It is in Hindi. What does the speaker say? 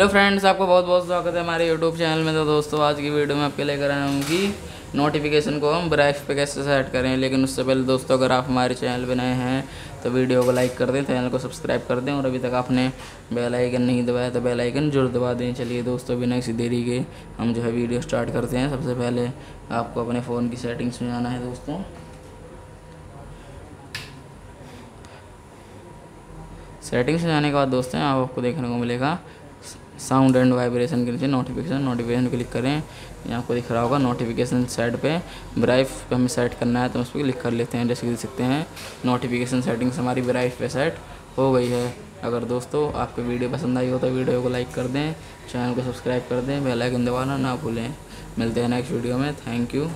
हेलो फ्रेंड्स, आपको बहुत बहुत स्वागत है हमारे यूट्यूब चैनल में। तो दोस्तों, आज की वीडियो में आपके लेकर आया हूँ कि नोटिफिकेशन को हम ब्राइफ पे कैसे सेट करें। लेकिन उससे पहले दोस्तों, अगर आप हमारे चैनल पर नए हैं तो वीडियो को लाइक कर दें, चैनल को सब्सक्राइब कर दें, और अभी तक आपने बेल आइकन नहीं दबाया तो बेल आइकन जरूर दबा दें। चलिए दोस्तों, बिना किसी देरी के हम जो है वीडियो स्टार्ट करते हैं। सबसे पहले आपको अपने फ़ोन की सेटिंग्स में आना है दोस्तों। सेटिंग्स में आने के बाद दोस्तों आपको देखने को मिलेगा साउंड एंड वाइब्रेशन के नीचे नोटिफिकेशन पे क्लिक करें। यहाँ आपको दिख रहा होगा नोटिफिकेशन सेट पे ब्राइफ पे हमें सेट करना है, तो उस पर क्लिक कर लेते हैं। जैसे कि देख सकते हैं, नोटिफिकेशन सेटिंग्स हमारी ब्राइफ पे सेट हो गई है। अगर दोस्तों आपको वीडियो पसंद आई हो तो वीडियो को लाइक कर दें, चैनल को सब्सक्राइब कर दें, बेल आइकन दबाना ना भूलें। मिलते हैं नेक्स्ट वीडियो में। Thank you.